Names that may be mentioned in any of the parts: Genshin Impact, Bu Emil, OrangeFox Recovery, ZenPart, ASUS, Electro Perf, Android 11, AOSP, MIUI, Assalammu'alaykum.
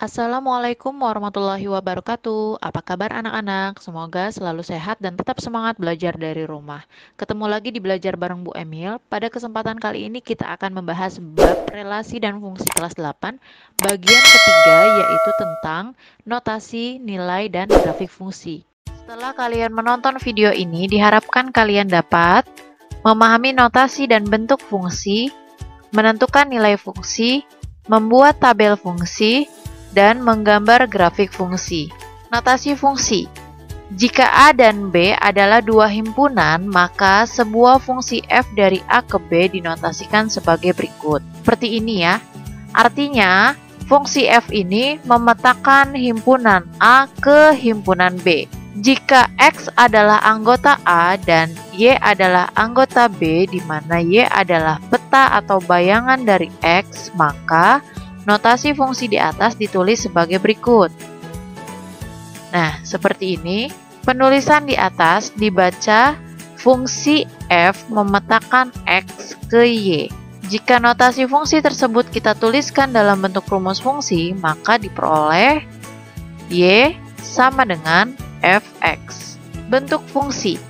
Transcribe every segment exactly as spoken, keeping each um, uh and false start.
Assalamualaikum warahmatullahi wabarakatuh. Apa kabar anak-anak? Semoga selalu sehat dan tetap semangat belajar dari rumah. Ketemu lagi di Belajar Bareng Bu Emil. Pada kesempatan kali ini kita akan membahas bab relasi dan fungsi kelas delapan, bagian ketiga, yaitu tentang notasi, nilai, dan grafik fungsi. Setelah kalian menonton video ini, diharapkan kalian dapat memahami notasi dan bentuk fungsi, menentukan nilai fungsi, membuat tabel fungsi, dan menggambar grafik fungsi. Notasi fungsi. Jika A dan B adalah dua himpunan, maka sebuah fungsi f dari A ke B dinotasikan sebagai berikut. Seperti ini ya. Artinya, fungsi f ini memetakan himpunan A ke himpunan B. Jika X adalah anggota A dan Y adalah anggota B, di mana Y adalah peta atau bayangan dari X, maka notasi fungsi di atas ditulis sebagai berikut. Nah, seperti ini, penulisan di atas dibaca fungsi f memetakan x ke y. Jika notasi fungsi tersebut kita tuliskan dalam bentuk rumus fungsi, maka diperoleh y sama dengan fx. Bentuk fungsi.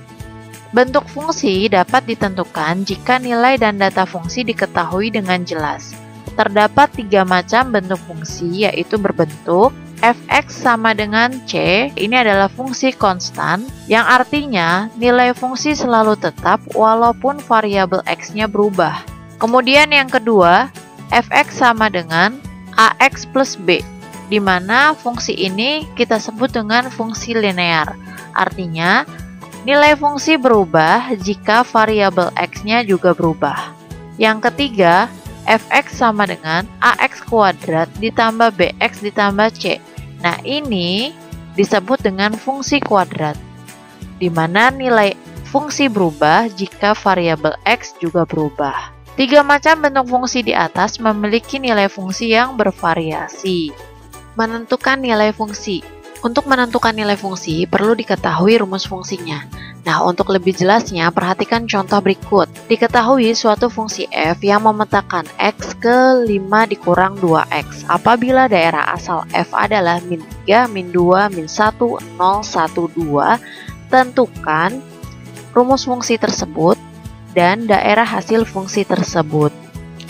Bentuk fungsi dapat ditentukan jika nilai dan data fungsi diketahui dengan jelas. Terdapat tiga macam bentuk fungsi, yaitu berbentuk fx sama dengan c. Ini adalah fungsi konstan, yang artinya nilai fungsi selalu tetap walaupun variabel x-nya berubah. Kemudian yang kedua, fx sama dengan ax plus b, di mana fungsi ini kita sebut dengan fungsi linear. Artinya, nilai fungsi berubah jika variabel x-nya juga berubah. Yang ketiga, fx sama dengan ax kuadrat ditambah bx ditambah c. Nah, ini disebut dengan fungsi kuadrat, di mana nilai fungsi berubah jika variabel x juga berubah. Tiga macam bentuk fungsi di atas memiliki nilai fungsi yang bervariasi. Menentukan nilai fungsi. Untuk menentukan nilai fungsi, perlu diketahui rumus fungsinya. Nah, untuk lebih jelasnya, perhatikan contoh berikut. Diketahui suatu fungsi f yang memetakan x ke lima dikurang dua x apabila daerah asal f adalah min tiga, min dua, min satu, nol, satu, dua. Tentukan rumus fungsi tersebut dan daerah hasil fungsi tersebut.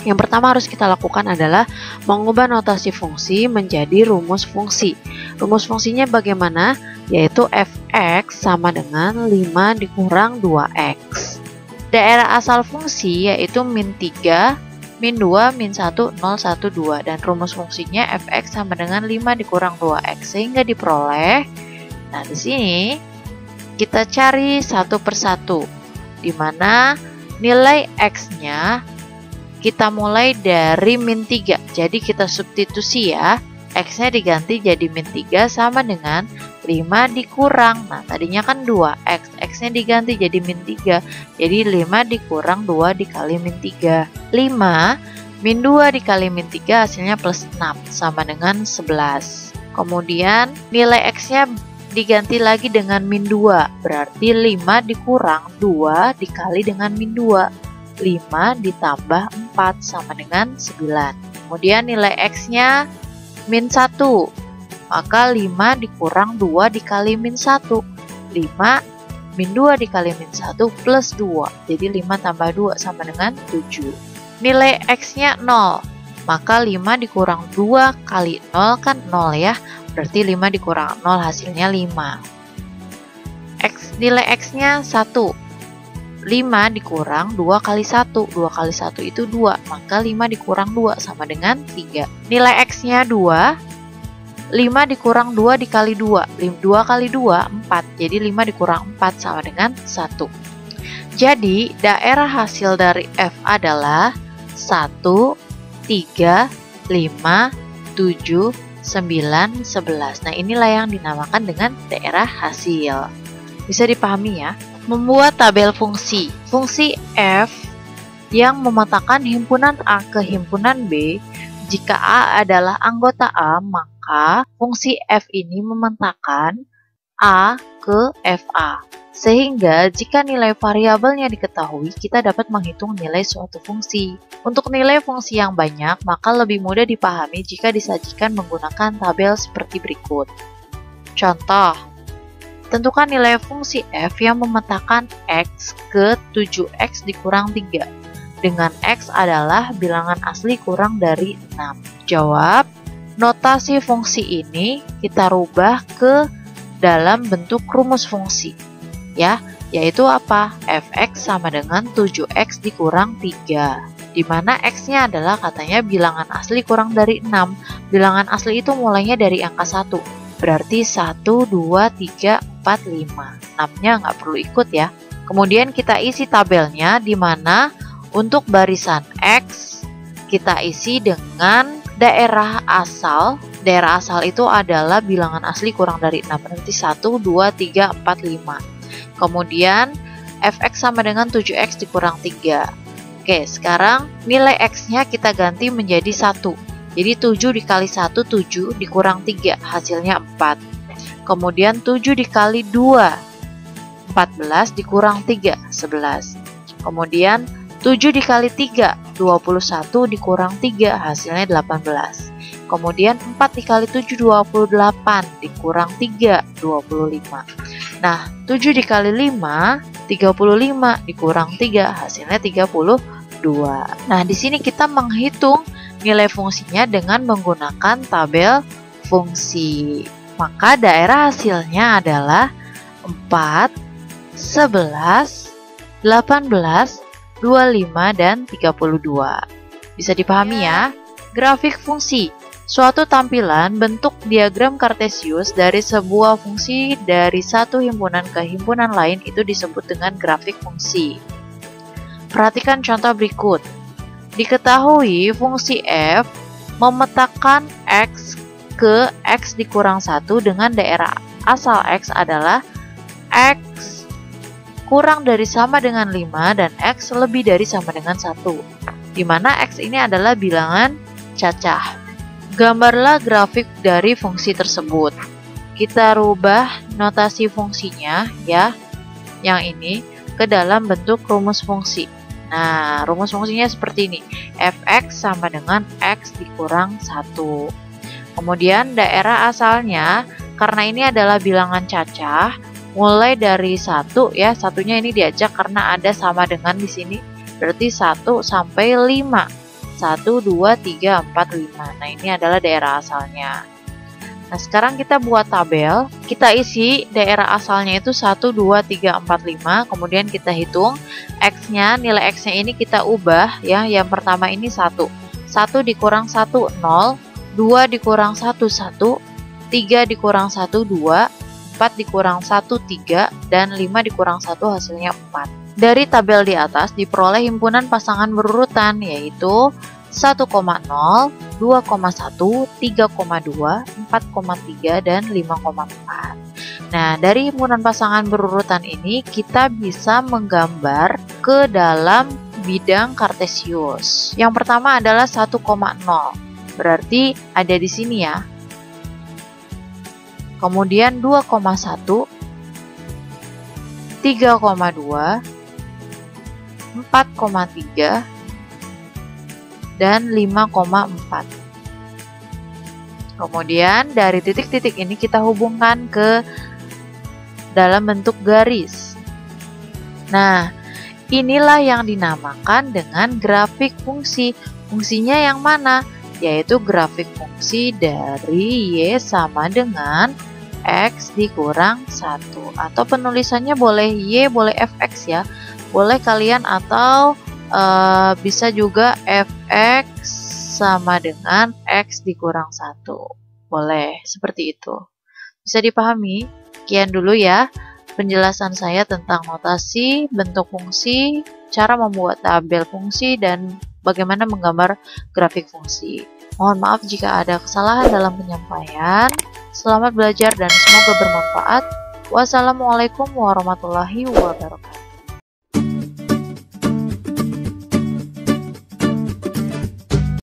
Yang pertama harus kita lakukan adalah mengubah notasi fungsi menjadi rumus fungsi. Rumus fungsinya bagaimana? Yaitu fx sama dengan lima dikurang dua x. Daerah asal fungsi yaitu min tiga, min dua, min satu, nol, satu, dua. Dan rumus fungsinya fx sama dengan lima dikurang dua x. Sehingga diperoleh, nah di sini kita cari satu persatu, di mana nilai x-nya kita mulai dari min tiga, jadi kita substitusi ya, x-nya diganti jadi min tiga sama dengan lima dikurang, nah tadinya kan dua x, x-nya diganti jadi min tiga, jadi lima dikurang dua dikali min tiga, lima, min dua dikali min tiga hasilnya plus enam, sama dengan sebelas. Kemudian nilai x-nya diganti lagi dengan min dua, berarti lima dikurang dua dikali dengan min dua. lima ditambah empat sama dengan sembilan. Kemudian nilai x-nya min satu, maka lima dikurang dua dikali min satu, lima, min dua dikali min satu plus dua, jadi lima tambah dua sama dengan tujuh. Nilai x-nya nol, maka lima dikurang dua kali nol kan nol ya, berarti lima dikurang nol hasilnya lima. X, nilai x-nya satu, lima dikurang dua kali satu, dua kali satu itu dua, maka lima dikurang dua sama dengan tiga. Nilai x-nya dua, lima dikurang dua dikali dua, dua kali dua, empat, jadi lima dikurang empat sama dengan satu. Jadi daerah hasil dari f adalah satu, tiga, lima, tujuh, sembilan, sebelas. Nah inilah yang dinamakan dengan daerah hasil. Bisa dipahami ya? Membuat tabel fungsi. Fungsi f yang memetakan himpunan A ke himpunan B. Jika A adalah anggota A, maka fungsi f ini memetakan A ke F A. Sehingga jika nilai variabelnya diketahui, kita dapat menghitung nilai suatu fungsi. Untuk nilai fungsi yang banyak, maka lebih mudah dipahami jika disajikan menggunakan tabel seperti berikut. Contoh, tentukan nilai fungsi f yang memetakan x ke tujuh x dikurang tiga. Dengan X adalah bilangan asli kurang dari enam. Jawab, notasi fungsi ini kita rubah ke dalam bentuk rumus fungsi. Ya, yaitu apa? F X sama dengan tujuh X dikurang tiga. Dimana X-nya adalah katanya bilangan asli kurang dari enam. Bilangan asli itu mulainya dari angka satu. Berarti satu, dua, tiga, empat, lima. enam-nya nggak perlu ikut ya. Kemudian kita isi tabelnya di mana untuk barisan X, kita isi dengan daerah asal. Daerah asal itu adalah bilangan asli kurang dari enam, berarti satu, dua, tiga, empat, lima. Kemudian, F X sama dengan tujuh X dikurang tiga. Oke, sekarang nilai X-nya kita ganti menjadi satu. Jadi, tujuh dikali satu, tujuh dikurang tiga, hasilnya empat. Kemudian, tujuh dikali dua, empat belas dikurang tiga, sebelas. Kemudian, tujuh dikali tiga, dua puluh satu dikurang tiga, hasilnya delapan belas. Kemudian empat dikali tujuh, dua puluh delapan dikurang tiga, dua puluh lima. Nah, tujuh dikali lima, tiga puluh lima dikurang tiga, hasilnya tiga puluh dua. Nah, di sini kita menghitung nilai fungsinya dengan menggunakan tabel fungsi. Maka daerah hasilnya adalah empat, sebelas, delapan belas, dua puluh lima, dan tiga puluh dua. Bisa dipahami ya? Grafik fungsi, suatu tampilan bentuk diagram kartesius dari sebuah fungsi dari satu himpunan ke himpunan lain itu disebut dengan grafik fungsi. Perhatikan contoh berikut. Diketahui fungsi f memetakan x ke x dikurang satu dengan daerah asal x adalah x kurang dari sama dengan lima dan X lebih dari sama dengan satu, dimana X ini adalah bilangan cacah. Gambarlah grafik dari fungsi tersebut. Kita rubah notasi fungsinya ya, yang ini ke dalam bentuk rumus fungsi. Nah, rumus fungsinya seperti ini. F X sama dengan X dikurang satu. Kemudian daerah asalnya, karena ini adalah bilangan cacah, mulai dari satu ya, satunya ini diajak karena ada sama dengan di sini, berarti satu sampai lima. satu, dua, tiga, empat, lima. Nah, ini adalah daerah asalnya. Nah, sekarang kita buat tabel. Kita isi daerah asalnya itu satu, dua, tiga, empat, lima. Kemudian kita hitung X-nya, nilai X-nya ini kita ubah ya. Yang pertama ini satu. satu dikurang satu, nol. dua dikurang satu, satu. tiga dikurang satu, dua. empat dikurang satu, tiga, dan lima dikurang satu hasilnya empat. Dari tabel di atas diperoleh himpunan pasangan berurutan yaitu satu koma nol, dua koma satu, tiga koma dua, empat koma tiga, dan lima koma empat. Nah, dari himpunan pasangan berurutan ini kita bisa menggambar ke dalam bidang kartesius. Yang pertama adalah satu koma nol, berarti ada di sini ya. Kemudian dua koma satu, tiga koma dua, empat koma tiga, dan lima koma empat. Kemudian dari titik-titik ini kita hubungkan ke dalam bentuk garis. Nah, inilah yang dinamakan dengan grafik fungsi. Fungsinya yang mana? Yaitu grafik fungsi dari Y sama dengan X dikurang satu, atau penulisannya boleh Y, boleh F X ya, boleh kalian, atau e, bisa juga F X sama dengan X dikurang satu, boleh, seperti itu. Bisa dipahami? Sekian dulu ya penjelasan saya tentang notasi, bentuk fungsi, cara membuat tabel fungsi, dan bagaimana menggambar grafik fungsi. Mohon maaf jika ada kesalahan dalam penyampaian. Selamat belajar dan semoga bermanfaat. Wassalamualaikum warahmatullahi wabarakatuh.